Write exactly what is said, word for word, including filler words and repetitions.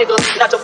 niggas, not your